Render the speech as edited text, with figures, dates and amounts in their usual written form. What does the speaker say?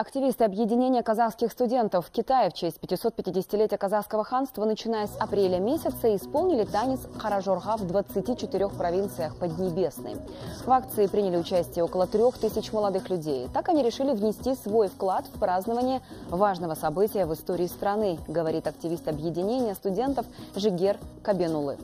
Активисты объединения казахских студентов в Китае в честь 550-летия казахского ханства, начиная с апреля месяца, исполнили танец «Қара жорға» в 24 провинциях Поднебесной. В акции приняли участие около 3000 молодых людей. Так они решили внести свой вклад в празднование важного события в истории страны, говорит активист объединения студентов Жигер Кабенулы.